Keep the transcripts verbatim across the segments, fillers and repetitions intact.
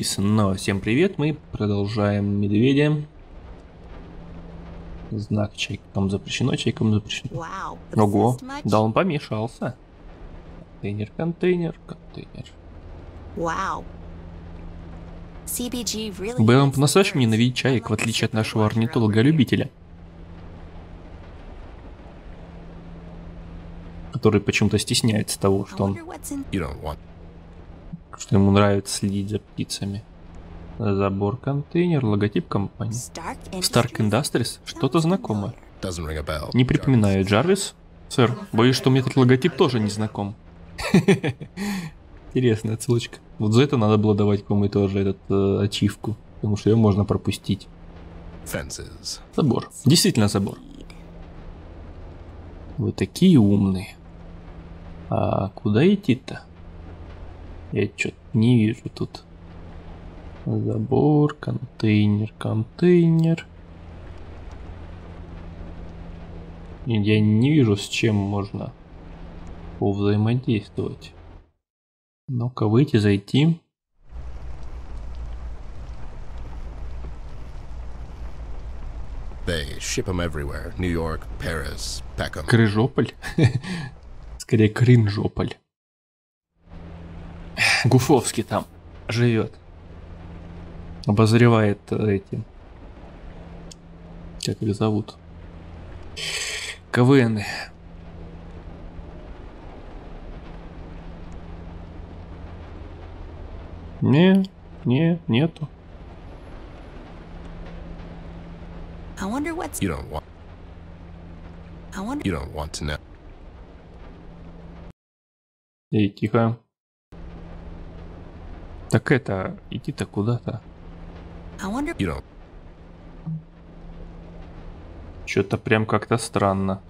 И снова всем привет, мы продолжаем медведя. Знак чайкам запрещено, чайкам запрещено. Ого, да он помешался. Контейнер, контейнер, контейнер. Белэм по-настоящему ненавидит чаек, в отличие от нашего орнитолога-любителя, который почему-то стесняется того, что он... что ему нравится следить за птицами. Забор, контейнер, логотип компании. Stark Industries? Что-то знакомое. Не припоминаю. Джарвис? Сэр, боюсь, что мне этот логотип тоже не знаком. Интересная отсылочка. Вот за это надо было давать кому-то тоже этот э, ачивку, потому что ее можно пропустить. Fences. Забор. Действительно забор. Вы такие умные. А куда идти-то? Я что-то не вижу тут. Забор, контейнер, контейнер. Я не вижу, с чем можно повзаимодействовать. Ну-ка, выйти, зайти. Крыжополь? Скорее, Кринжополь. Гуфовский там живет. Обозревает эти... Как их зовут? КВН. Не, не, нету. I wonder what's... You don't want... I wonder... You don't want to know. Эй, тихо. Так это, иди-то куда-то. Wonder... You don't... Что-то прям как-то странно.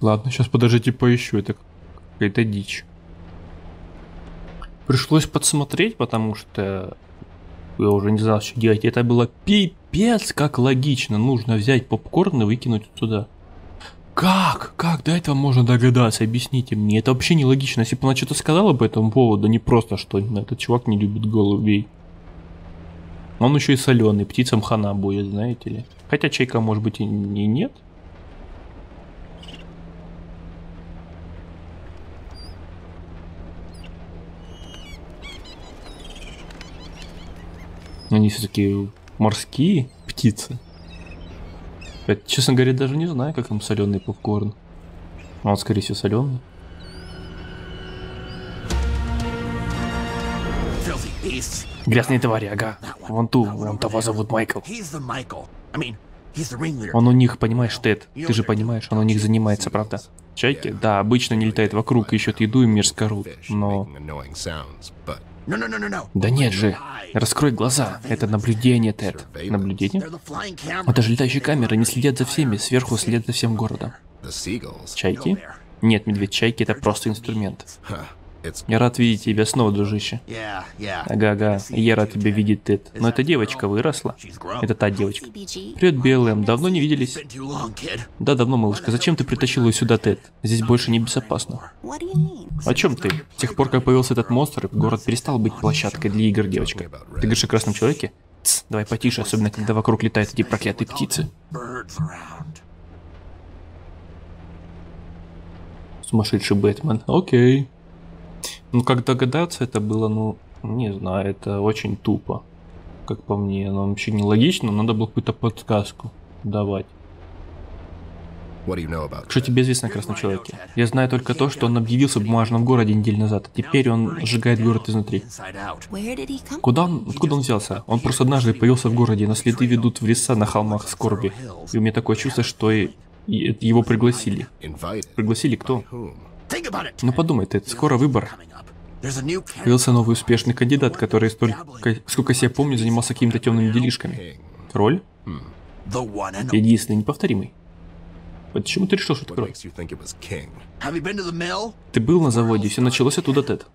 Ладно, сейчас подождите поищу, это какая-то дичь. Пришлось подсмотреть, потому что я уже не знал, что делать. Это было пипец, как логично. Нужно взять попкорн и выкинуть туда. Как? Как до этого можно догадаться? Объясните мне. Это вообще нелогично. Если бы она что-то сказала по этому поводу, не просто что этот чувак не любит голубей. Он еще и соленый. Птицам хана будет, знаете ли. Хотя чайка, может быть, и не нет. Они все-таки морские птицы. Я, честно говоря, даже не знаю, как там соленый попкорн. Он, скорее всего, соленый. Грязные твари, ага. Вон ту, вон того зовут Майкл. Он у них, понимаешь, Тед, ты же понимаешь, он у них занимается, правда? Чайки? Да, обычно не летает вокруг, ищут еду и мерзкорут, но... Да нет же, раскрой глаза, это наблюдение, Тед. Наблюдение? Это же летающие камеры, они следят за всеми, сверху следят за всем городом. Чайки? Нет, медведь, чайки это просто инструмент. Я рад видеть тебя снова, дружище. Ага-ага, я рад тебя видеть, Тед. Но эта девочка выросла. Это та девочка. Привет, Белэм, давно не виделись? Да, давно, малышка. Зачем ты притащил ее сюда, Тед? Здесь больше не безопасно. О чем ты? С тех пор, как появился этот монстр, город перестал быть площадкой для игр, девочка. Ты говоришь о Красном Человеке? Тс, давай потише, особенно когда вокруг летают эти проклятые птицы. Сумасшедший Бэтмен. Окей. Ну, как догадаться, это было, ну, не знаю, это очень тупо. Как по мне, оно вообще нелогично, надо было какую-то подсказку давать. Что тебе известно о Красном Человеке? Я знаю только то, что он объявился в бумажном городе неделю назад, а теперь он сжигает город изнутри. Куда он, откуда он взялся? Он просто однажды появился в городе, но следы ведут в леса на холмах скорби. И у меня такое чувство, что и, и, его пригласили. Пригласили кто? Ну подумай, Тед, скоро выбор. Появился новый успешный кандидат, который, столько, сколько я помню, занимался какими-то темными делишками. Король? Единственный, неповторимый. Почему ты решил, что это король? Ты был на заводе, все началось оттуда, Тед.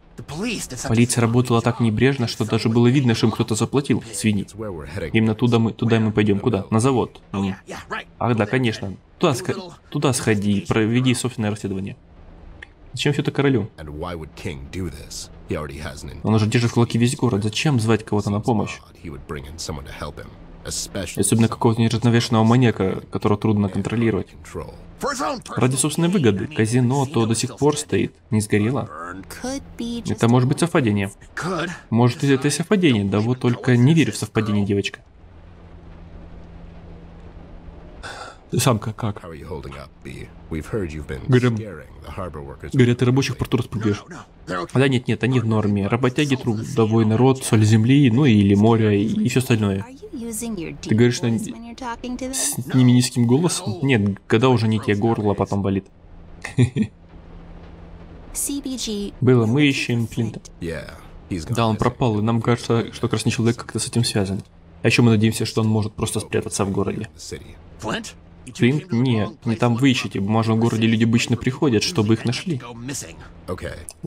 Полиция работала так небрежно, что даже было видно, что им кто-то заплатил, свиньи. Именно туда мы, туда мы пойдем. Куда? На завод. Mm. Ах да, конечно. Туда, туда сходи, проведи собственное расследование. Зачем все это королю? Он уже держит кулаки весь город. Зачем звать кого-то на помощь? Особенно какого-то неравновешенного маньяка, которого трудно контролировать. Ради собственной выгоды. Казино то до сих пор стоит. Не сгорело. Это может быть совпадение. Может, это и совпадение. Да вот только не верю в совпадение, девочка. Самка, как? Говорят, ты рабочих порту распугаешь. Да нет, нет, они в норме. Работяги, трудовой народ, соль земли, ну или моря и, и все остальное. Ты говоришь на... с ними низким голосом? Нет, когда уже не те, горло потом болит. Было, мы ищем Флинта. Да, он пропал, и нам кажется, что Красный Человек как-то с этим связан. А еще мы надеемся, что он может просто спрятаться в городе. Флинт? Нет, не там вы ищете. В бумажном городе люди обычно приходят, чтобы их нашли.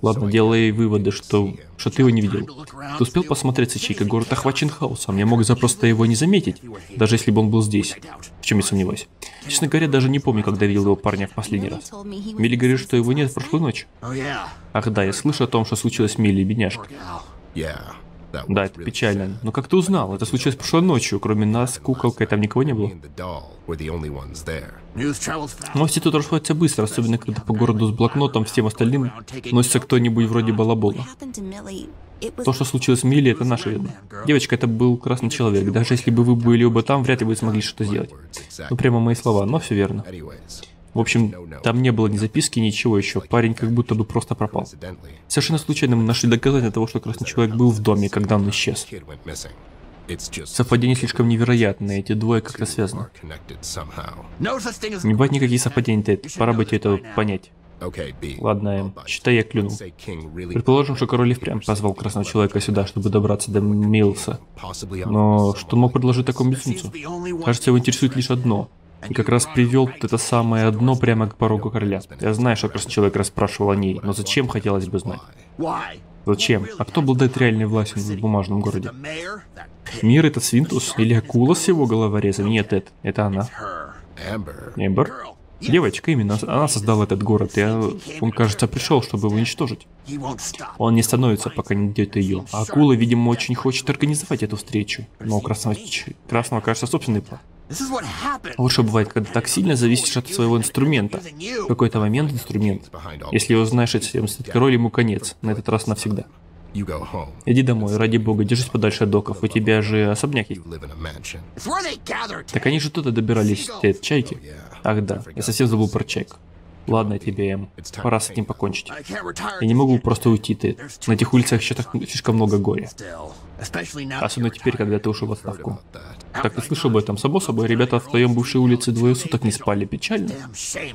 Ладно, делай выводы, что, что ты его не видел. Ты успел посмотреть, Сычика? Город охвачен хаосом. Я мог запросто его не заметить, даже если бы он был здесь. В чем я сомневаюсь. Честно говоря, даже не помню, когда видел его парня в последний раз. Милли говорит, что его нет в прошлую ночь. Ах да, я слышу о том, что случилось с Милли, бедняжка. Да, это печально. Но как ты узнал? Это случилось прошлой ночью. Кроме нас, куколкой, там никого не было. Новости тут расходятся быстро, особенно когда по городу с блокнотом всем остальным носится кто-нибудь вроде балабола. То, что случилось с Милли, это наша вина. Девочка, это был Красный Человек. Даже если бы вы были оба там, вряд ли бы смогли что-то сделать. Ну, прямо мои слова, но все верно. В общем, там не было ни записки, ничего еще. Парень как будто бы просто пропал. Совершенно случайно мы нашли доказательства того, что Красный Человек был в доме, когда он исчез. Совпадения слишком невероятные, эти двое как-то связаны. Не бывает никаких совпадений, Тед. Пора бы тебе это понять. Ладно, считай, я клюнул. Предположим, что король и впрямь позвал Красного Человека сюда, чтобы добраться до Милса. Но что он мог предложить такому безумцу? Кажется, его интересует лишь одно. И как раз привел это самое одно прямо к порогу короля. Я знаю, что Красный Человек расспрашивал о ней, но зачем, хотелось бы знать. Зачем? А кто обладает реальной властью в бумажном городе? Мир — это свинтус? Или акула с его головореза? Нет, это, это она. Эмбер? Девочка, именно она создала этот город, и он, кажется, пришел, чтобы его уничтожить. Он не становится, пока не найдет ее. А акула, видимо, очень хочет организовать эту встречу. Но у Красного, Красного, кажется, собственный план. Вот что бывает, когда так сильно зависишь от своего инструмента. В какой-то момент инструмент. Если его знаешь, этот король, ему конец. На этот раз навсегда. Иди домой, ради бога, держись подальше от доков. У тебя же особняк есть. Так они же туда добирались, те чайки. Ах да, я совсем забыл про чайку. Ладно, тебе, Эм, пора с этим покончить. Я не могу просто уйти, ты. На этих улицах еще так слишком много горя. Особенно теперь, когда ты ушел в отставку. Так, ты слышал об этом? Само собой, ребята в твоем бывшей улице двое суток не спали. Печально.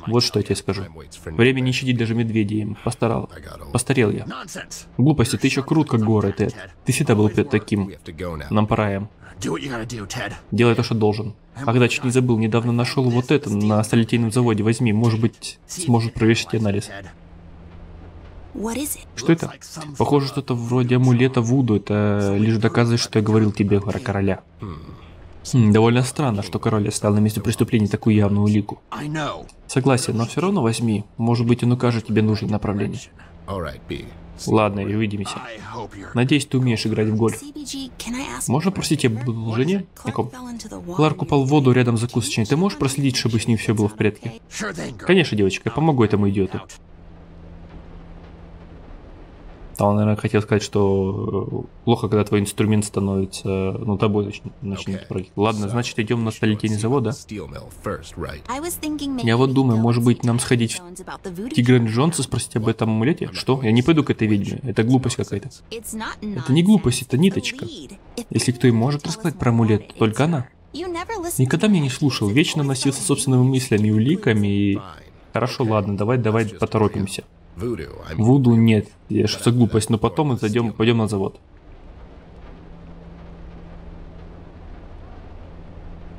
Вот что я тебе скажу. Время не щадить даже медведей, Эм. Постарал. Постарел я. Глупости, ты еще крут, как горы, Тед. Ты всегда был таким. Нам пора, Эм. Делай то, что должен. Ах да, чуть не забыл, недавно нашел вот это на столетийном заводе. Возьми, может быть, сможет провести анализ. Что это? Похоже, что-то вроде амулета Вуду. Это лишь доказывает, что я говорил тебе про короля. Хм, довольно странно, что король оставил на месте преступления такую явную улику. Согласен, но все равно возьми. Может быть, он укажет тебе нужное направление. Ладно, увидимся. Надеюсь, ты умеешь играть в гольф. Можно просить тебе предложение? Кларк упал в воду рядом с закусочной. Ты можешь проследить, чтобы с ним все было в порядке? Конечно, девочка, я помогу этому идиоту. А он, наверное, хотел сказать, что плохо, когда твой инструмент становится, ну, тобой начнет прыгать. Ладно, значит, идем на столетийный завод, да? Я вот думаю, может быть, нам сходить в Тигран Джонс и спросить об этом амулете? Что? Я не пойду к этой ведьме. Это глупость какая-то. Это не глупость, это ниточка. Если кто и может рассказать про амулет, то только она. Никогда меня не слушал, вечно носился собственными мыслями и уликами, и... Хорошо, ладно, давай, давай поторопимся. Вуду нет, что-то глупость, но потом мы зайдем, пойдем на завод.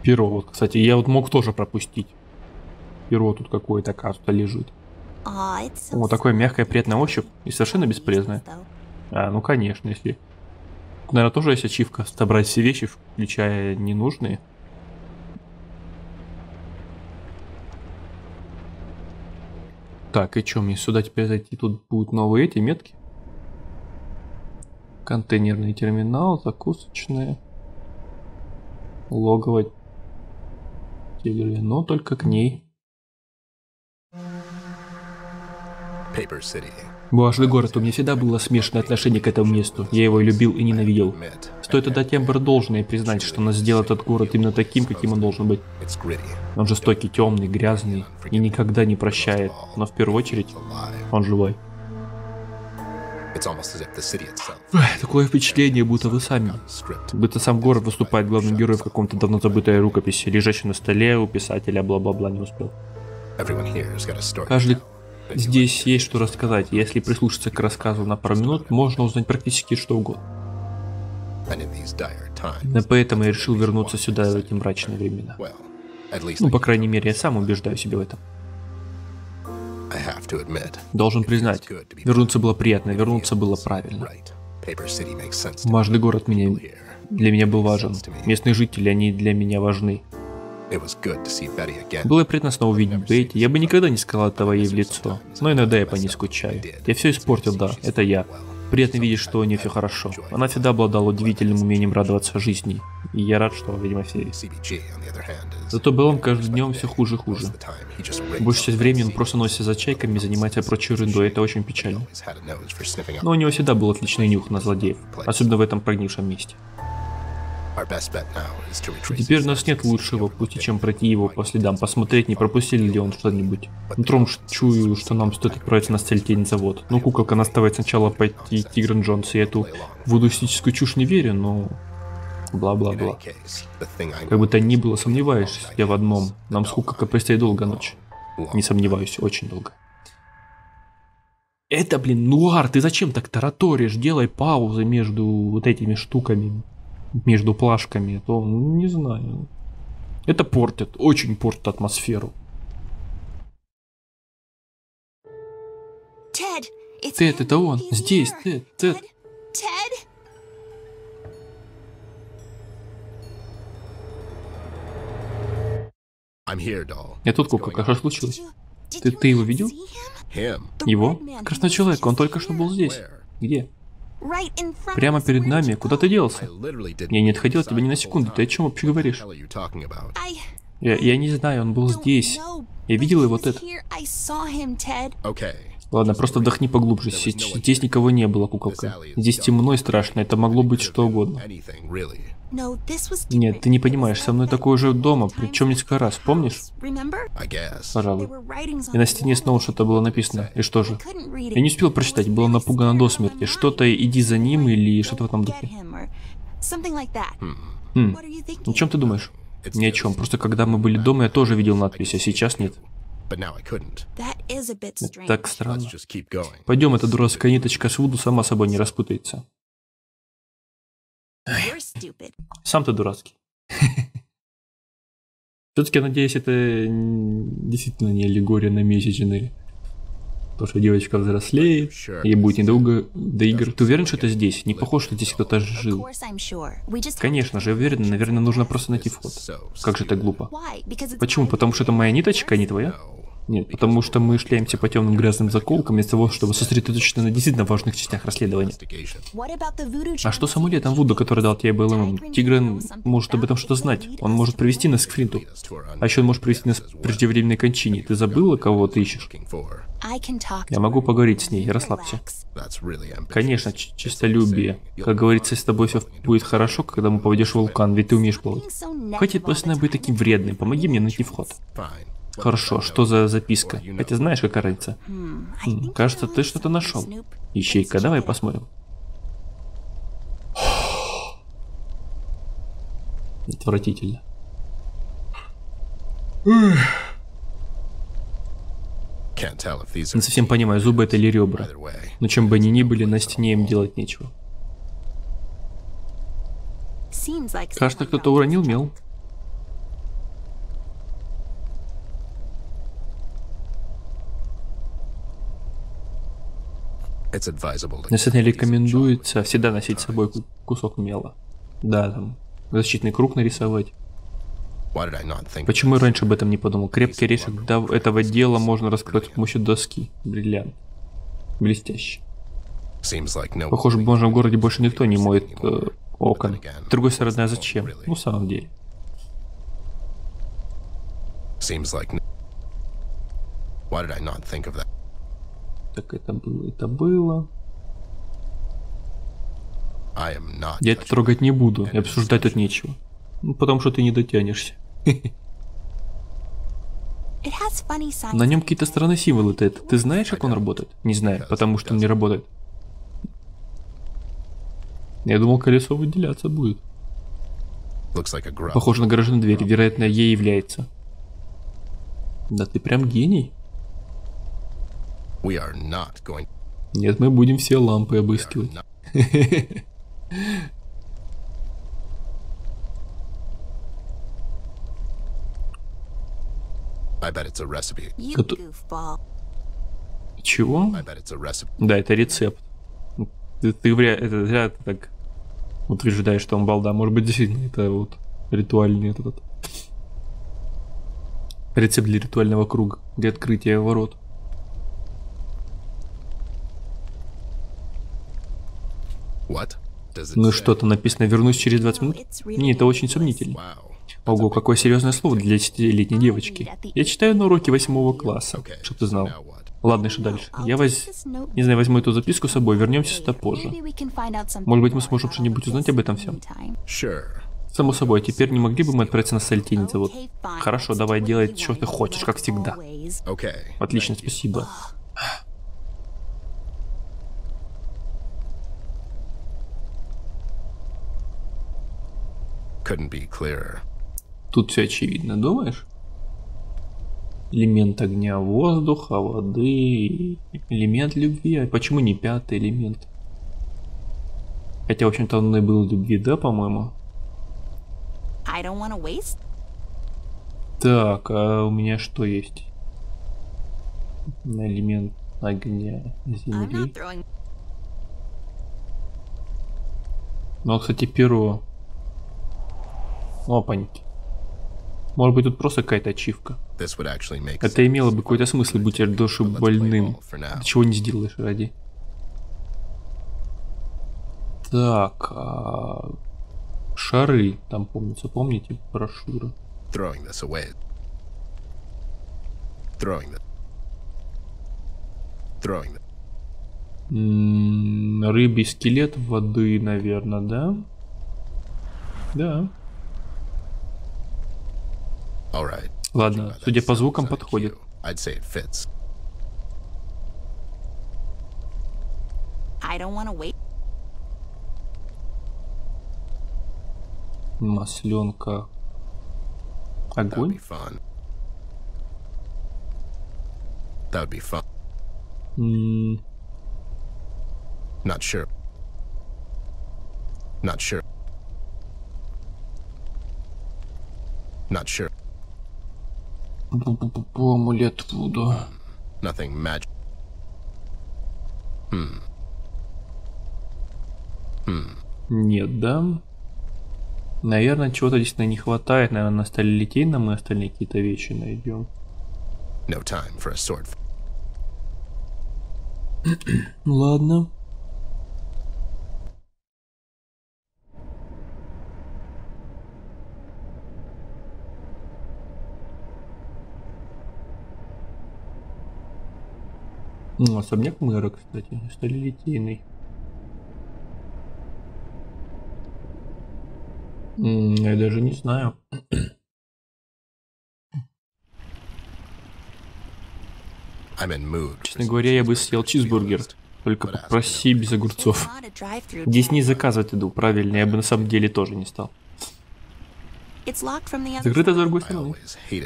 Перо, вот, кстати, я вот мог тоже пропустить. Перо тут какое-то, карта лежит. Вот такое мягкое, приятное ощупь и совершенно бесполезное. А, ну конечно, если... Наверное, тоже есть ачивка, собрать все вещи, включая ненужные. Так, и что, мне сюда теперь зайти? Тут будут новые эти метки. Контейнерный терминал, закусочные. Логово. Но только к ней. Божий город, у меня всегда было смешанное отношение к этому месту. Я его и любил, и ненавидел. Стоит отдать Эмбер должное и признать, что она сделала этот город именно таким, каким он должен быть. Он жестокий, темный, грязный и никогда не прощает. Но в первую очередь, он живой. Такое впечатление, будто вы сами. Будто сам город выступает главным героем в каком-то давно забытой рукописи, лежащей на столе у писателя, бла-бла-бла, не успел. Каждый здесь есть что рассказать. Если прислушаться к рассказу на пару минут, можно узнать практически что угодно. Но поэтому я решил вернуться сюда в эти мрачные времена. Ну, по крайней мере, я сам убеждаю себя в этом. Должен признать, вернуться было приятно, вернуться было правильно. Важный город меня, для меня был важен. Местные жители, они для меня важны. Было приятно снова увидеть Бетти. Я бы никогда не сказал этого ей в лицо. Но иногда я по ней скучаю. Я все испортил, да, это я. Приятно видеть, что у нее все хорошо. Она всегда обладала удивительным умением радоваться жизни. И я рад, что, видимо, все есть. Зато Белэм каждым днем все хуже и хуже. Большую часть времени он просто носится за чайками и занимается прочей ерундой. Это очень печально. Но у него всегда был отличный нюх на злодеев. Особенно в этом прогнившем месте. Теперь у нас нет лучшего пути, чем пройти его по следам, посмотреть, не пропустили ли он что-нибудь. Нутром чую, что нам стоит отправиться на стальтельный завод. Но куколка наставит сначала пойти Тигран Джонс, и эту вудуистическую чушь не верю, но... бла-бла-бла. Как бы то ни было, сомневаюсь я в одном. Нам с куколкой предстоит долгая ночь. Не сомневаюсь, очень долго. Это, блин, нуар, ты зачем так тараторишь? Делай паузы между вот этими штуками. Между плашками, то, ну, не знаю. Это портит, очень портит атмосферу. Тед, Тед, это он, здесь, Тед, Тед. Тед? Я тут, куколка, что случилось? Ты, ты его видел? Его? Красный Человек, он только что был здесь. Где? Прямо перед нами. Куда ты делся? Я не отходил от тебя ни на секунду. Ты о чем вообще говоришь? Я, я не знаю, он был здесь. Я видел его, Тед. Ладно, просто вдохни поглубже. Здесь никого не было, куколка. Здесь темно и страшно. Это могло быть что угодно. Нет, ты не понимаешь, со мной такое уже дома, причем несколько раз, помнишь? Пожалуй. И на стене снова что-то было написано. И что же? Я не успел прочитать, была напугана до смерти. Что-то «иди за ним» или что-то в этом духе. Хм. О чем ты думаешь? Ни о чем. Просто когда мы были дома, я тоже видел надпись, а сейчас нет. Это так странно. Пойдем, эта дурацкая ниточка с вуду сама собой не распутается. Сам ты дурацкий. Все-таки, надеюсь, это действительно не аллегория на месячные. Потому что девочка взрослеет, ей будет недолго до игр. Ты уверен, что это здесь? Не похоже, что здесь кто-то жил. Конечно же, я уверен, наверное, нужно просто найти вход. Как же это глупо. Почему? Потому что это моя ниточка, а не твоя? Нет, потому что мы шляемся по темным грязным заколкам вместо того, чтобы сосредоточиться на действительно важных частях расследования. А что с амулетом Вуду, который дал тебе Белэм? Тигран может об этом что-то знать. Он может привести нас к Флинту. А еще он может привести нас к преждевременной кончине. Ты забыла, кого ты ищешь? Я могу поговорить с ней, расслабься. Конечно, честолюбие. Как говорится, с тобой все будет хорошо, когда мы поведешь вулкан, ведь ты умеешь плавать. Хватит постоянно быть таким вредным, помоги мне найти вход. Хорошо, что за записка? Хотя знаешь, какая разница? Хм, кажется, ты что-то нашел. Ищейка, давай посмотрим. Отвратительно. Не совсем понимаю, зубы это или ребра. Но чем бы они ни были, на стене им делать нечего. Кажется, кто-то уронил мел. Если рекомендуется всегда носить с собой кусок мела. Да, там защитный круг нарисовать. Почему я раньше об этом не подумал? Крепкий орешек до этого дела можно раскрыть с помощью доски. Бриллиант. Блестяще. Похоже, можно в городе больше никто не моет э, окон. С другой стороны, а зачем? Ну, в самом деле. Так это было, это было. Я это трогать не буду, и обсуждать тут нечего. Ну, потому что ты не дотянешься. На нем какие-то странные символы, Тед. Ты знаешь, как он работает? Не знаю, потому что он не работает. Я думал, колесо выделяться будет. Похоже на гаражную дверь, вероятно, ей является. Да ты прям гений. Нет, мы будем все лампы обыскивать. Кото... Чего? Да, это рецепт. Ты, ты вряд, это, зря ты так утверждаешь, что он балда. Может быть, действительно это вот ритуальный этот, этот. Рецепт для ритуального круга, для открытия ворот. Ну что-то написано, вернусь через двадцать минут? Не, это очень сомнительно. Ого, какое серьезное слово для десятилетней девочки. Я читаю на уроке восьмого класса, чтоб ты знал. Ладно, что дальше? Я воз... не знаю, возьму эту записку с собой, вернемся сюда позже. Может быть, мы сможем что-нибудь узнать об этом всем? Само собой, теперь не могли бы мы отправиться на сальтинец завод? Хорошо, давай делай, что ты хочешь, как всегда. Отлично, спасибо. Тут все очевидно, думаешь? Элемент огня, воздуха, воды, элемент любви. А почему не пятый элемент? Хотя, в общем-то, он и был любви, да, по-моему? Так, а у меня что есть? Элемент огня, земли. Ну, кстати, перо. О, паники. Может быть, тут просто какая-то ачивка. Это имело бы какой-то смысл, будь я души больным. Ты чего не сделаешь ради. Так, а... шары, там помнится, помните, брошюра. Рыбий скелет воды, наверное, да? Да. Ладно, судя по звукам, подходит. Масленка. Огонь? М-м. Not sure. Not sure. Not sure. Бу-бу-бу-бу, амулет Вуду. Nothing magic. Hmm. Hmm. Нет, да? Наверное, чего-то здесь не хватает. Наверное, на столе литейна мы остальные какие-то вещи найдем. No time for a sword. Ладно. Ну, особняк мэра, кстати, сталелитейный. Я даже не знаю. Честно говоря, я бы съел чизбургер. Только попроси без огурцов. Здесь не заказывать еду, правильно, я бы на самом деле тоже не стал. Закрыто с другой стороны.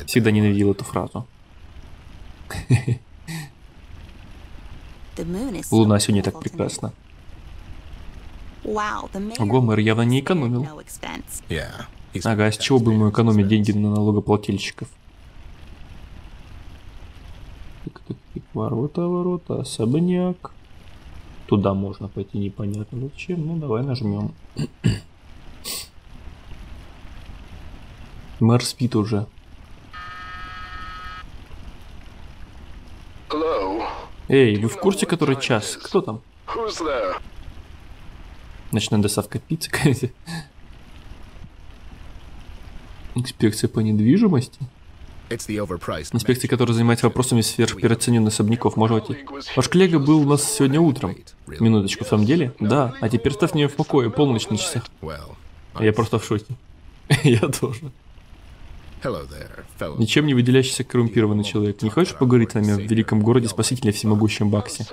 Всегда ненавидел эту фразу. Луна сегодня так прекрасна. Ого, мэр явно не экономил. Ага, а с чего бы ему экономить деньги на налогоплательщиков? Так, так, так, ворота, ворота, особняк. Туда можно пойти непонятно зачем. Ну, давай нажмем. Мэр спит уже. Эй, вы в курсе, который час? Кто там? Ночная доставка пиццы, конечно. Инспекция по недвижимости? Инспекция, которая занимается вопросами сверхпереоцененных особняков. Можете. Ваш коллега был у нас сегодня утром. Минуточку, в самом деле? Да, а теперь ставь меня в покое, полночь на часах. Я просто в шоке. Я тоже. Ничем не выделяющийся коррумпированный человек. Не хочешь поговорить с нами в великом городе спасителя всемогущем Баксе?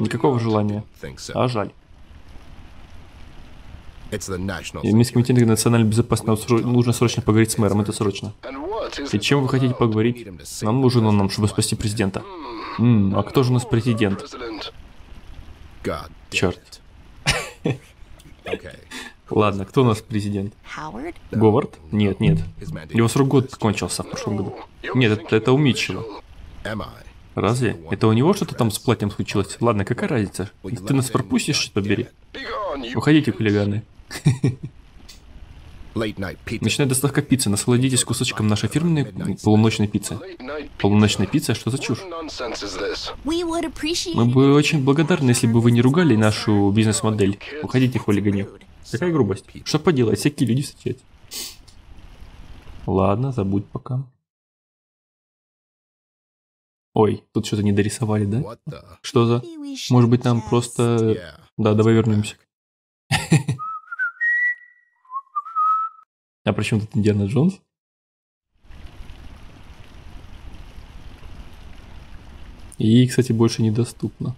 Никакого желания. А жаль. Мисс Комитет национальной безопасности нужно срочно поговорить с мэром, это срочно. И чем вы хотите поговорить? Нам нужен он нам, чтобы спасти президента. Ммм, а кто же у нас президент? Черт. Ладно, кто у нас президент? Говард? Нет, нет. Его срок год кончился в прошлом году. Нет, это, это у Митчелла. Разве? Это у него что-то там с платьем случилось? Ладно, какая разница? Ты нас пропустишь, что бери? Уходите, хулиганы. Ночная доставка пиццы. Насладитесь кусочком нашей фирменной полуночной пиццы. Полуночная пицца? Что за чушь? Мы бы очень благодарны, если бы вы не ругали нашу бизнес-модель. Уходите, хулигане. Какая грубость. Что поделать, всякие люди встречаются. Ладно, забудь пока. Ой, тут что-то не дорисовали, да? Что за? Может быть, нам просто... Да, давай вернемся. А при чем тут Индиана Джонс? Ей, кстати, больше недоступно.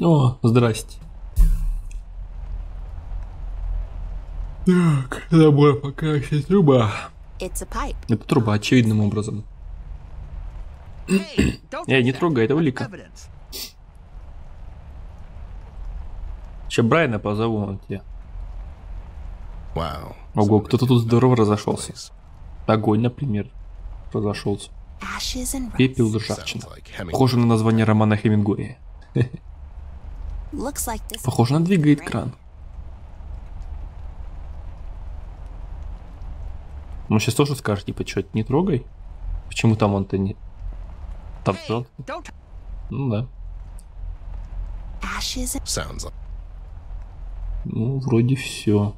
О, здрасте. Так, забор пока еще труба. Это труба, очевидным образом. Эй, hey, не трогай, это улика. Сейчас Брайана позову, он тебе. Wow. Ого, кто-то тут здорово разошелся. Огонь, например, разошелся. Пепел ржавчина. Похоже на название романа Хемингуэя. Похоже, она двигает кран. Ну, сейчас тоже скажет, типа, что, не трогай? Почему там он-то не... Там что? Ну, да. Ну, вроде все.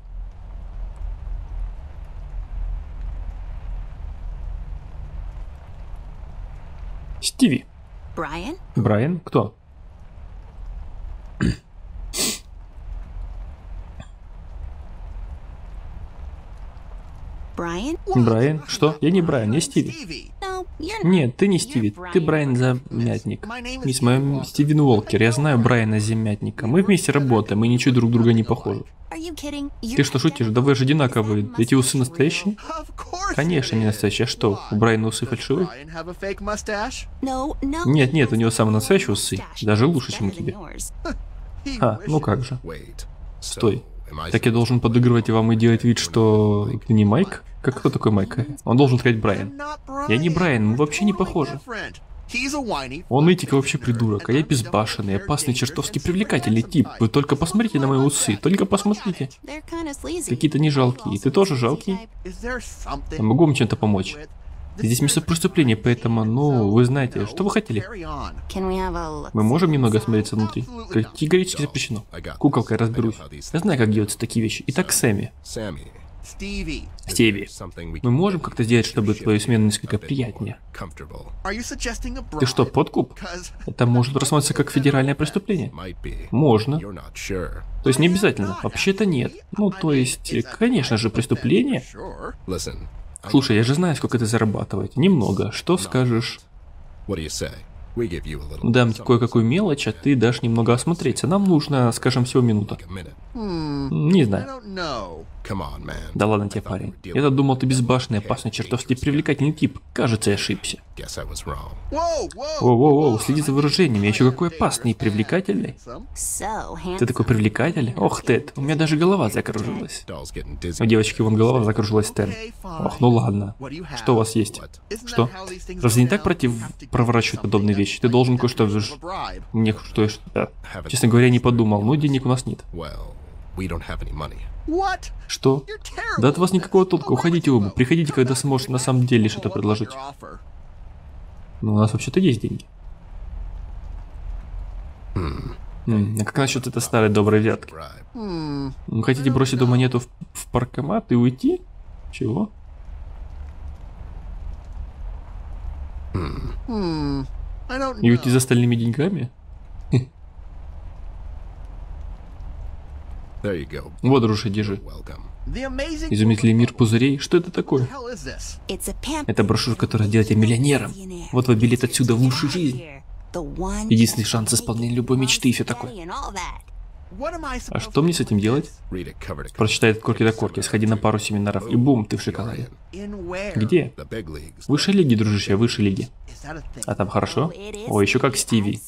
Стиви. Брайан? Брайан? Кто? Брайан? Брайан? Что? Я не Брайан, я Стиви. Нет, ты не Стиви, ты Брайан Замятник. Мы с моим Стивен Уолкер, я знаю Брайана Замятника. Мы вместе работаем, мы ничего друг друга не похожи. Ты что, шутишь? Да вы же одинаковые. Эти усы настоящие? Конечно, не настоящие. А что, у Брайана усы фальшивые? Нет, нет, у него самые настоящие усы. Даже лучше, чем у тебя. А, ну как же. Стой. Так я должен подыгрывать вам и делать вид, что ты не Майк? Как кто такой Майк? Он должен сказать Брайан. Я не Брайан, мы вообще не похожи. Он нытик вообще придурок, а я безбашенный, опасный, чертовски привлекательный тип. Вы только посмотрите на мои усы, только посмотрите. Какие-то не жалкие. Ты тоже жалкий? Я могу вам чем-то помочь? Здесь место преступления, поэтому, ну, вы знаете, что вы хотели? Мы можем немного осмотреться внутри? Категорически запрещено. Куколка, я разберусь. Я знаю, как делаются такие вещи. Итак, Сэмми. Стиви. Стиви, мы можем как-то сделать, чтобы твою смену несколько приятнее? Ты что, подкуп? Это может рассматриваться как федеральное преступление? Можно. То есть не обязательно? Вообще-то нет. Ну, то есть, конечно же, преступление. Слушай, я же знаю, сколько ты зарабатываешь. Немного. Что скажешь? Дам кое-какую мелочь, а ты дашь немного осмотреться. Нам нужно, скажем, всего минута. Не знаю. Да ладно тебе, парень. Я-то думал, ты безбашенный, опасный, чертовски привлекательный тип. Кажется, я ошибся. Воу-воу-воу, следи за выражениями. Я еще какой опасный и привлекательный. Ты такой привлекательный? Ох, Тед, у меня даже голова закружилась. У девочки вон голова закружилась, Тед. Ох, ну ладно. Что у вас есть? Что? Разве не так против проворачивать подобные вещи? вещь. Ты должен кое-что взять. Мне что, что честно говоря, не подумал, но денег у нас нет. Что? Да от вас никакого толка. Уходите оба. Приходите, когда сможете на самом деле что-то предложить. Ну, у нас вообще-то есть деньги. М, а как насчет этой старой доброй взятки? Вы хотите бросить эту монету в, в паркомат и уйти? Чего? И уйти за остальными деньгами? Вот, дружи, держи. Изумительный мир пузырей. Что это такое? Это брошюра, которая делает тебя миллионером. Вот вам билет отсюда в лучшую жизнь. Единственный шанс исполнения любой мечты и все такое. А что мне с этим делать? Прочитай от корки до корки, сходи на пару семинаров и бум, ты в шоколаде. Где? Высшие лиги, дружище, высшие лиги. А там хорошо? О, еще как Стиви.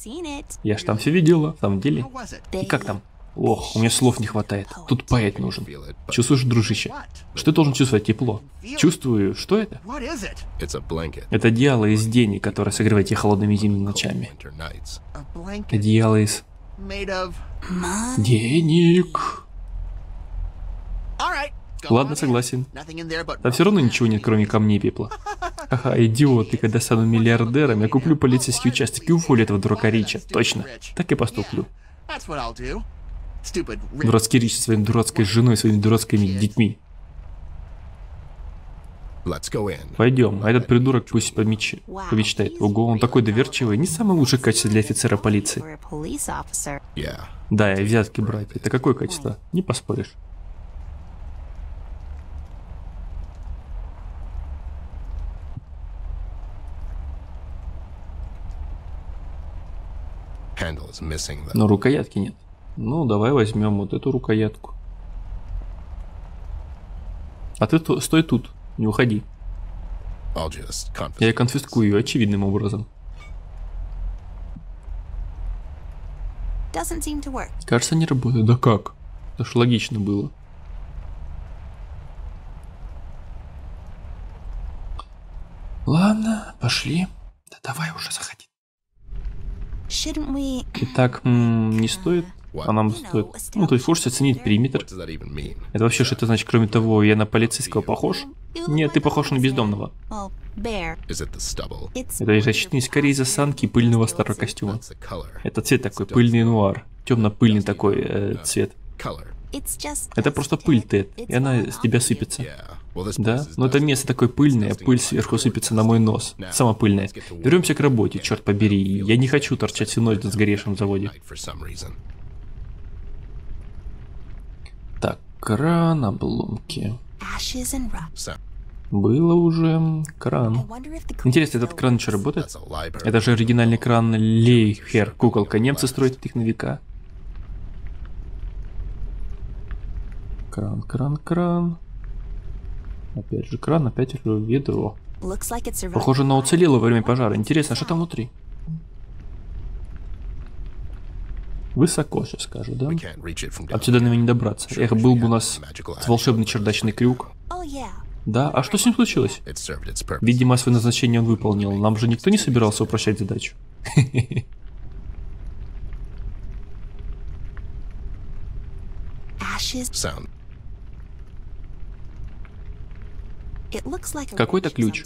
Я ж там все видела, в самом деле. И как там? Ох, у меня слов не хватает. Тут поэт нужен. Чувствуешь, дружище? Что ты должен чувствовать? Тепло. Чувствую. Что это? Это одеяло из денег, которое согревает тебя холодными зимними ночами. Одеяло из... денег. Ладно, согласен. Да все равно ничего нет, кроме камней и пепла. Ха-ха, идиот, и когда стану миллиардером, я куплю полицейский участок и уволю этого дурака Рича. Точно. Так и поступлю. Дурацкий Рич со своей дурацкой женой, своими дурацкими детьми. Пойдем, а этот придурок пусть помеч... помечтает. Ого, он такой доверчивый, не самое лучшее качество для офицера полиции. Yeah. Да, и взятки брать, это какое качество? Не поспоришь. Но рукоятки нет. Ну, давай возьмем вот эту рукоятку. А ты то, стой тут, не уходи. Я конфискую ее очевидным образом. Кажется, не работает. Да как? Это ж логично было. Ладно, пошли. Да давай уже заходи. Итак, не стоит... А нам стоит... Ну, то есть лучше оценить периметр. Это вообще что-то значит, кроме того, я на полицейского похож? Нет, ты похож на бездомного. Это, значит, не скорее из-за санки пыльного старого костюма. Это цвет такой, пыльный нуар. Темно-пыльный такой э, цвет. Это просто пыль, Тед, и она с тебя сыпется. Да? Но это место такое пыльное, пыль сверху сыпется на мой нос. Сама пыльная. Вернемся к работе, черт побери. Я не хочу торчать всю ночь на сгоревшем заводе. Так, кран, обломки. Было уже кран. Интересно, этот кран еще работает? Это же оригинальный кран Лейхер, куколка. Немцы строят их на века. Кран, кран, кран. Опять же кран, опять ведро. Похоже, оно уцелело во время пожара. Интересно, что там внутри? Высоко, сейчас скажу, да? Отсюда нам не добраться. Эх, был бы у нас волшебный чердачный крюк. Да, а что с ним случилось? Видимо, свое назначение он выполнил. Нам же никто не собирался упрощать задачу. Какой-то ключ.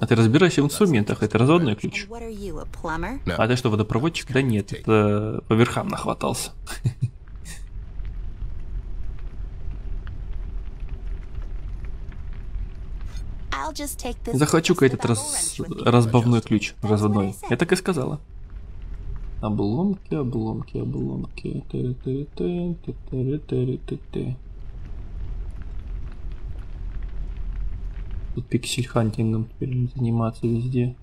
А ты разбираешься в инструментах, это разводной ключ. А ты что, водопроводчик? Да нет, это по верхам нахватался. Захвачу-ка этот раз... разбавной ключ, разводной. Я так и сказала. Обломки, обломки, обломки. Тут пиксель-хантингом теперь заниматься везде.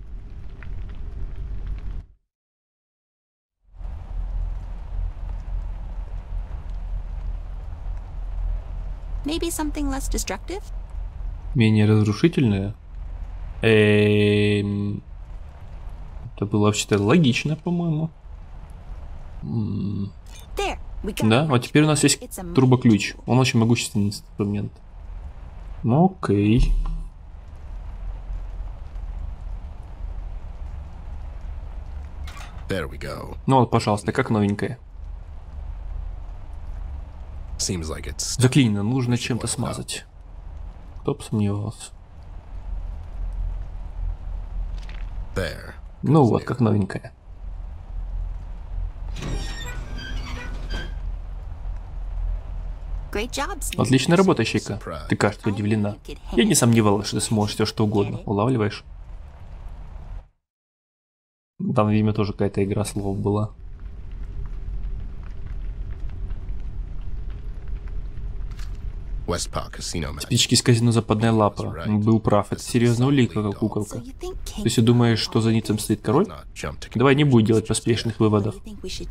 Менее разрушительное? Эм... Это было вообще-то логично, по-моему. Да, а теперь у нас есть трубоключ. Он очень могущественный инструмент. Ну, окей. Ну вот, пожалуйста, как новенькая. Заклинено, нужно чем-то смазать. Кто бы сомневался. Ну вот, как новенькая. Отличная работа, щейка. Ты, кажется, удивлена. Я не сомневалась, что ты сможешь все что угодно. Улавливаешь? Там в имя тоже какая-то игра слов была. Спички из казино «Западная лапа». Был прав, это серьезная улика, как куколка. То есть ты думаешь, что за ницем стоит король? Давай не будем делать поспешных выводов.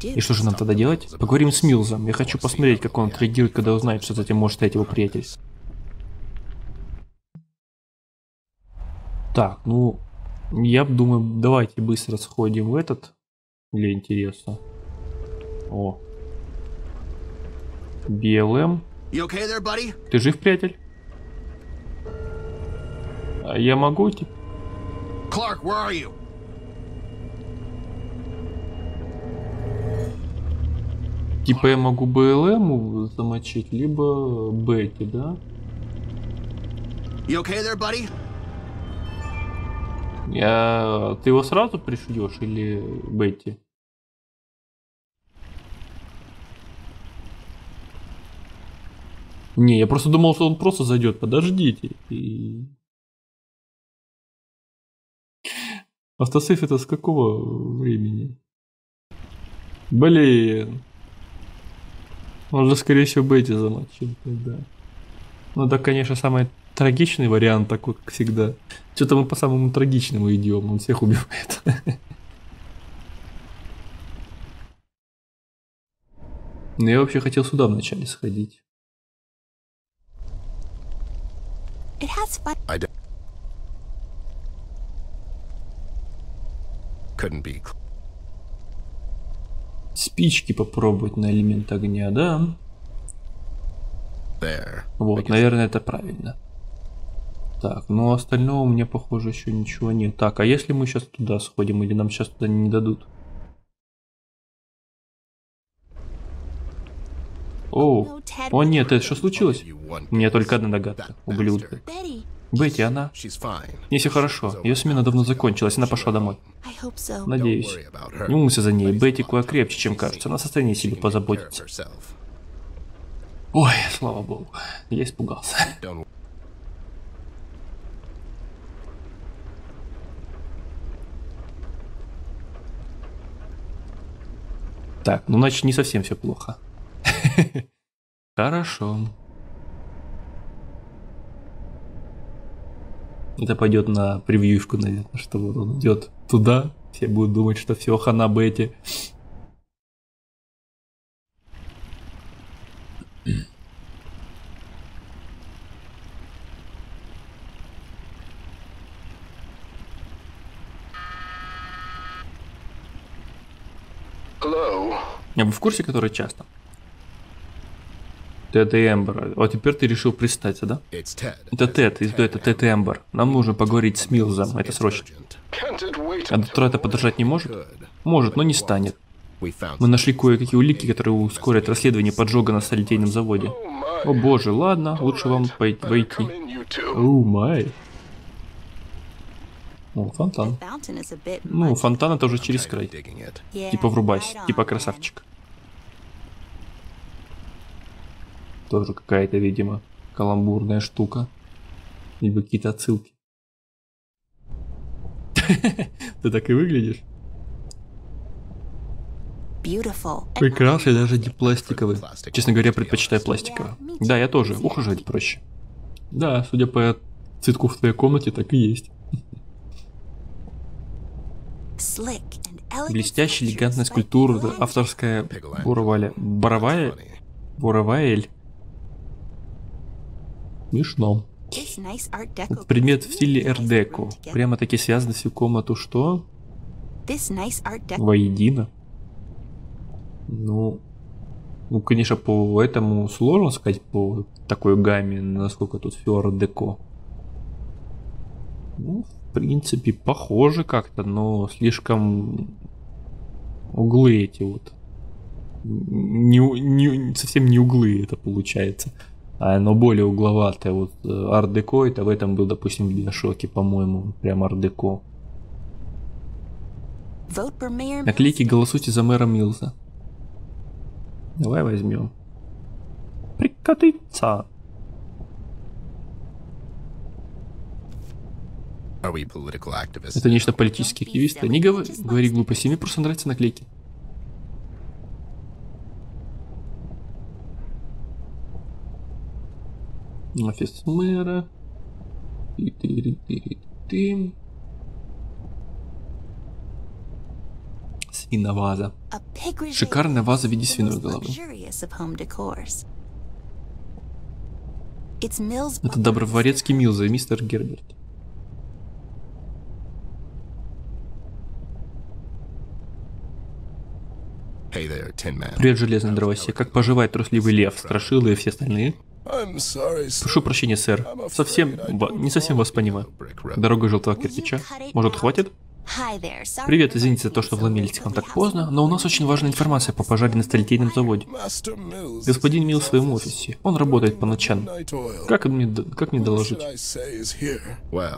И что же нам тогда делать? Поговорим с Милзом. Я хочу посмотреть, как он отреагирует, когда узнает, что за этим может стоять его приятель. Так, ну, я думаю, давайте быстро сходим в этот. Для интереса. О. Белэм. Ты жив, приятель? А я могу уйти? Кларк, где ты? Типа я могу Белэму замочить, либо Бетти, да? Okay я... Ты его сразу пришьешь или Бетти? Не, я просто думал, что он просто зайдет. Подождите. И... Автосейф это с какого времени? Блин. Он же, скорее всего, Бетти замочил тогда. Ну, так, конечно, самый трагичный вариант, такой, как всегда. Что-то мы по самому трагичному идем. Он всех убивает. Но я вообще хотел сюда вначале сходить. Спички попробовать на элемент огня, да? There. Вот, наверное, это правильно. Так, ну остального у меня, похоже, еще ничего нет. Так, а если мы сейчас туда сходим, или нам сейчас туда не дадут? О, о нет, это что случилось? У меня только одна догадка, ублюдка. Бетти, она... Ей все хорошо, ее смена давно закончилась, она пошла домой. Надеюсь. Не умся за ней, Бетти куда крепче, чем кажется, она в состоянии себе позаботиться. Ой, слава богу, я испугался. Так, ну значит не совсем все плохо. Хорошо. Это пойдет на превьюшку, наверное, что вот он идет туда. Все будут думать, что все, хана Бетти. А вы в курсе, который часто? Тед и Эмбер. А теперь ты решил пристать, да? Это Тед, и это Тед и Эмбер. Нам нужно поговорить с Милзом, это срочно. А до утра это подождать не может? Может, но не станет. Мы нашли кое-какие улики, которые ускорят расследование поджога на столетийном заводе. О боже, ладно, лучше вам войти. О май. О, фонтан. Ну, фонтан это уже через край. Типа врубайся, типа красавчик. Тоже какая-то, видимо, каламбурная штука. Либо какие-то отсылки. Ты так и выглядишь. Прекрасный, даже не пластиковый. Честно говоря, предпочитаю пластиковый. Да, я тоже. Ухаживать проще. Да, судя по цветку в твоей комнате, так и есть. Блестящая, элегантная скульптура, авторская буровая... Боровая? Бураваэль. Смешно. Этот предмет в стиле эр-деко. Прямо-таки связано всю комнату, что? Воедино. Ну, ну, конечно, по этому сложно сказать, по такой гамме, насколько тут все эр-деко. Ну, в принципе, похоже как-то, но слишком углы эти вот. Не, не, совсем не углы это получается, а, но более угловатое. Вот ар-деко, это в этом был, допустим, в Биошоке, по-моему, прям ар-деко. Наклейки «Голосуйте за мэра Милза». Давай возьмем. Прикатыца. Это нечто политические активисты. Не говори, говори глупости, мне просто нравятся наклейки. Офис мэра. Свиная ваза. Шикарная ваза в виде свиной головы. Это доброворецкий Милза и мистер Герберт. Привет, железный дровосек. Как поживает трусливый лев, страшилы и все остальные? Прошу прощения, сэр. Совсем... Не совсем вас понимаю. Дорога желтого кирпича. Может, хватит? Привет, извините за то, что вломились к вам так поздно, но у нас очень важная информация по пожаре на сталелитейном заводе. Господин Милл в своем офисе. Он работает по ночам. Как мне, как мне доложить? Мы,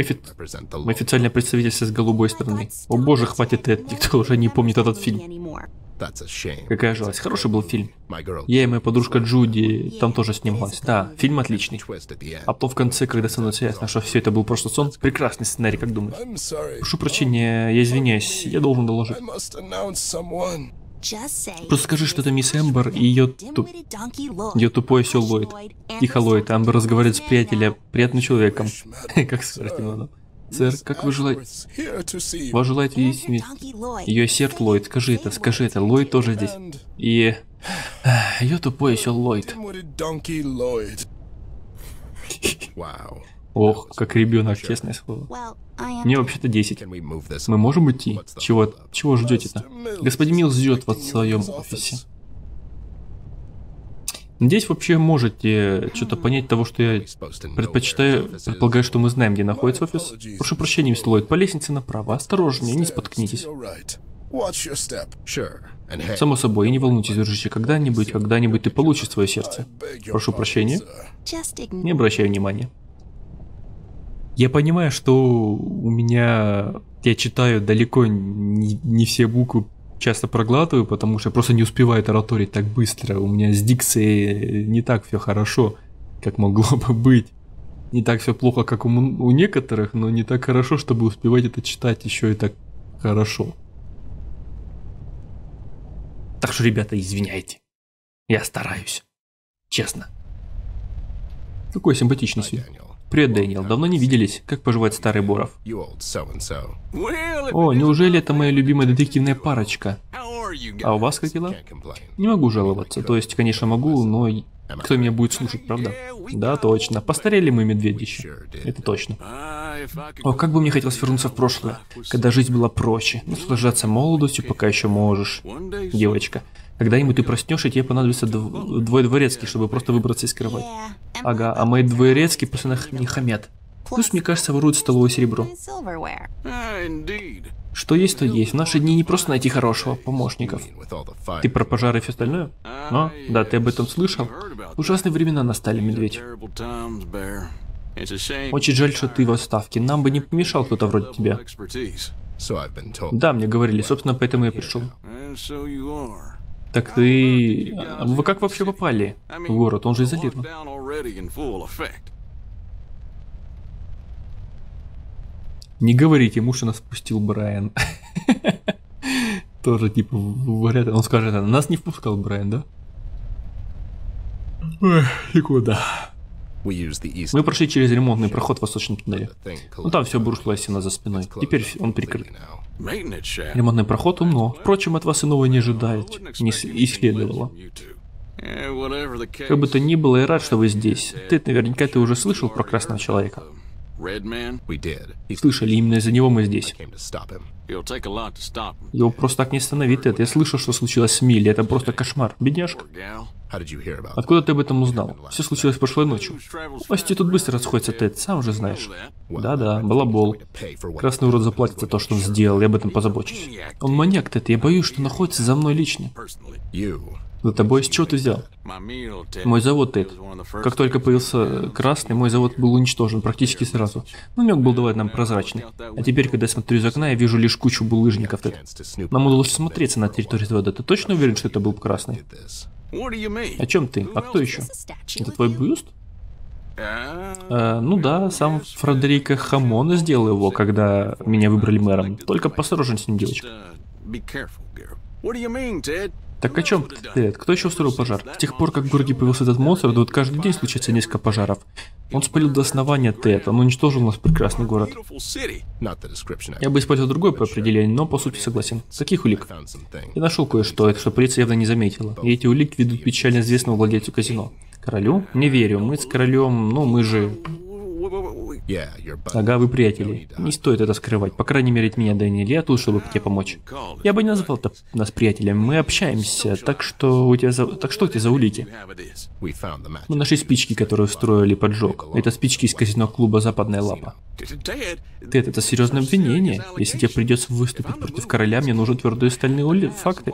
офи... Мы официальное представительство с голубой стороны. О боже, хватит, Тед, никто уже не помнит этот фильм. Какая жалость, хороший был фильм. Я и моя подружка Джуди там тоже снималась. Да, фильм отличный. А потом в конце, когда становится ясно, что все это был просто сон, прекрасный сценарий, как думаешь? Прошу прощения, я извиняюсь, я должен доложить. Просто скажи, что это мисс Эмбер и ее, туп... ее тупой осел Ллойд. Тихо, Ллойд, Эмбер разговаривает с приятеля, приятным человеком. Как сказать надо? Сэр, как вы желаете? Вас желает видеть ее серд Ллойд. Скажи это, скажи это. Ллойд тоже здесь. И... ее тупой осел Ллойд. Ох, как ребенок, честное слово. Мне вообще-то десять. Мы можем идти? Чего, чего ждете-то? Господин Милл ждет вас в своем офисе. Здесь вообще можете что-то понять того, что я предпочитаю, предполагаю, что мы знаем, где находится офис. Прошу прощения, мистер Ллойд, по лестнице направо. Осторожнее, не споткнитесь. Само собой, и не волнуйтесь, дружище, когда-нибудь, когда-нибудь ты получишь свое сердце. Прошу прощения. Не обращай внимания. Я понимаю, что у меня, я читаю далеко не, не все буквы, часто проглатываю, потому что я просто не успеваю тараторить так быстро. У меня с дикцией не так все хорошо, как могло бы быть. Не так все плохо, как у, у некоторых, но не так хорошо, чтобы успевать это читать еще и так хорошо. Так что, ребята, извиняйте. Я стараюсь. Честно. Какой симпатичный свет. Привет, Дэниел. Давно не виделись. Как поживает старый Боров? О, неужели это моя любимая детективная парочка? А у вас как дела? Не могу жаловаться. То есть, конечно, могу, но кто меня будет слушать, правда? Да, точно. Постарели мы, медведище. Это точно. О, как бы мне хотелось вернуться в прошлое, когда жизнь была проще. Наслаждаться молодостью пока еще можешь, девочка. Когда-нибудь ты проснешься, и тебе понадобится дв... двое дворецких, чтобы просто выбраться из кровати. Ага, а мои дворецкие постоянно не хамят. Плюс, мне кажется, воруют столовое серебро. Что есть, то есть. В наши дни не просто найти хорошего помощников. Ты про пожары и все остальное? А? Да, ты об этом слышал? Ужасные времена настали, медведь. Очень жаль, что ты в отставке. Нам бы не помешал кто-то вроде тебя. Да, мне говорили. Собственно, поэтому я пришел. Так ты... Вы как вообще попали в город? Он же изолирован. Не говорите ему, что нас пустил Брайан. Тоже типа говорят, он скажет, нас не впускал Брайан, да? И куда? Мы прошли через ремонтный проход в восточном туннеле. Ну там все обрушилось у нас за спиной. Теперь он прикрыт. Ремонтный проход умно. Впрочем, от вас иного не ожидает, не следовало. Как бы то ни было, я рад, что вы здесь. Ты, наверняка, ты уже слышал про Красного Человека. Слышали, именно из-за него мы здесь. Его просто так не остановить, Тед. Я слышал, что случилось с Милли. Это просто кошмар. Бедняжка. Откуда ты об этом узнал? Все случилось прошлой ночью. Власти тут быстро расходятся, Тед, сам же знаешь. Да-да, балабол. Красный урод заплатит за то, что он сделал, я об этом позабочусь. Он маньяк, Тед, я боюсь, что находится за мной лично. За тобой с чего ты взял? Мой завод, Тед. Как только появился Красный, мой завод был уничтожен практически сразу. Намек был давать нам прозрачный. А теперь, когда я смотрю из окна, я вижу лишь кучу булыжников, Тед. Нам удалось смотреться на территорию завода. Ты точно уверен, что это был Красный? О чем ты? А кто еще? Это твой бюст? А, ну да, сам Фредерико Хамоне сделал его, когда меня выбрали мэром. Только посторожен с ним, девочка. Так о чем ты, Тед? Кто еще устроил пожар? С тех пор, как в городе появился этот монстр, да вот каждый день случается несколько пожаров. Он спалил до основания, Тед. Он уничтожил у нас прекрасный город. Я бы использовал другое по определению, но по сути согласен. Таких улик. Я нашел кое-что, это что полиция явно не заметила. И эти улики ведут печально известному владельцу казино. Королю? Не верю. Мы с королем, ну мы же... Ага, вы приятели. Не стоит это скрывать. По крайней мере, от меня, Дэниель, я тут, чтобы тебе помочь. Я бы не назвал нас приятелем. Мы общаемся, так что у тебя за... Так что у тебя за улики? Мы нашли спички, которые устроили поджог. Это спички из казино клуба «Западная лапа». Тед, это серьезное обвинение. Если тебе придется выступить против короля, мне нужны твердые стальные ули... факты.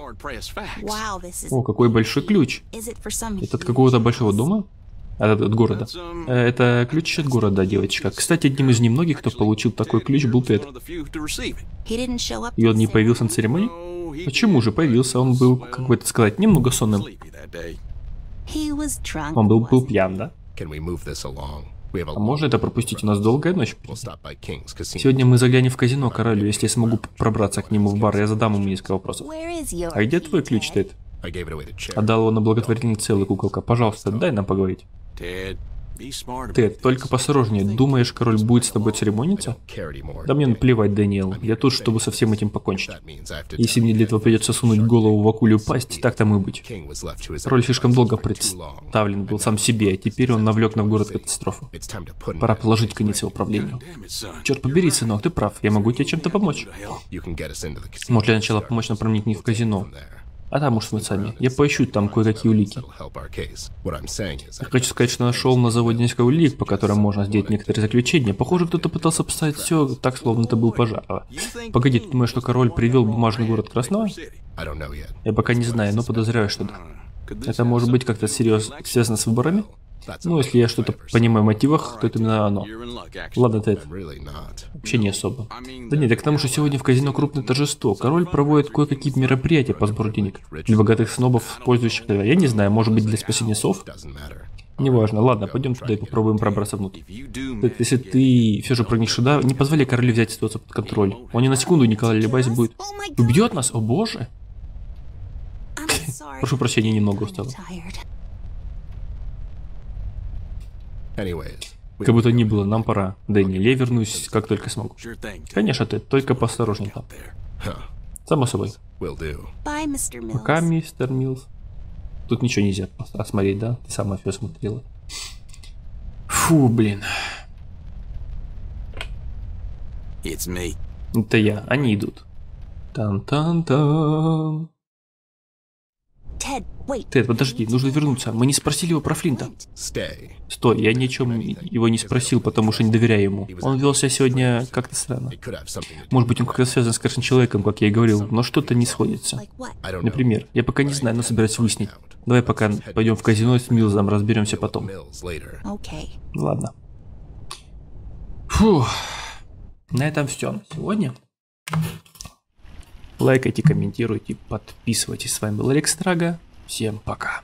О, какой большой ключ. Это от какого-то большого дома? От, от города. Это ключ от города, девочка. Кстати, одним из немногих, кто получил такой ключ, был Тед. И он не появился на церемонии? Почему же появился? Он был, как бы это сказать, немного сонным. Он был, был пьян, да? А можно это пропустить? У нас долгая ночь. Сегодня мы заглянем в казино королю. Если я смогу пробраться к нему в бар, я задам ему несколько вопросов. А где твой ключ, Тед? Отдал его на благотворительный целый, куколка. Пожалуйста, дай нам поговорить. Тед, только посторожнее. Думаешь, король будет с тобой церемониться? Да мне наплевать, Дэниел. Я тут, чтобы со всем этим покончить. Если мне для этого придется сунуть голову в акулью пасть, так там и быть. Король слишком долго представлен был сам себе, а теперь он навлек на город катастрофу. Пора положить конец его правлению. Черт побери, сынок, ты прав. Я могу тебе чем-то помочь. Может, для начала помочь нам проникнуть в казино. А там уж мы сами. Я поищу там кое-какие улики. Я хочу сказать, что нашел на заводе несколько улик, по которым можно сделать некоторые заключения. Похоже, кто-то пытался поставить все так, словно это был пожар. Погоди, ты думаешь, что король привел бумажный город Красного? Я пока не знаю, но подозреваю, что да. Это может быть как-то серьезно связано с выборами? Ну, если я что-то понимаю в мотивах, то это именно оно. Ладно, Тед. Вообще не особо. Да нет, я к тому, что сегодня в казино крупное торжество. Король проводит кое-какие мероприятия по сбору денег. Для богатых снобов, пользующих... Я не знаю, может быть, для спасения сов? Неважно. Ладно, пойдем туда и попробуем пробраться внутрь. Тед, если ты все же проникнешь сюда, не позволяй королю взять ситуацию под контроль. Он ни на секунду не колебаясь будет. Убьет нас? О боже! Прошу прощения, немного устала. Как бы то ни было, нам пора. Дэниэль, я вернусь, как только смогу. Конечно, ты, только поосторожнее там. Само собой. Пока, мистер Милз. Тут ничего нельзя осмотреть, да? Ты сама все смотрела. Фу, блин. Это я. Они идут. Тан-тан-тан. Тед, подожди, нужно вернуться. Мы не спросили его про Флинта. Стой, я ни о чем его не спросил, потому что не доверяю ему. Он вел себя сегодня как-то странно. Может быть, он как-то связан с Красным Человеком, как я и говорил, но что-то не сходится. Например, я пока не знаю, но собираюсь выяснить. Давай пока пойдем в казино и с Милзом разберемся потом. Ладно. Фух. На этом все. Сегодня... Лайкайте, комментируйте, подписывайтесь. С вами был Алекс Страга. Всем пока.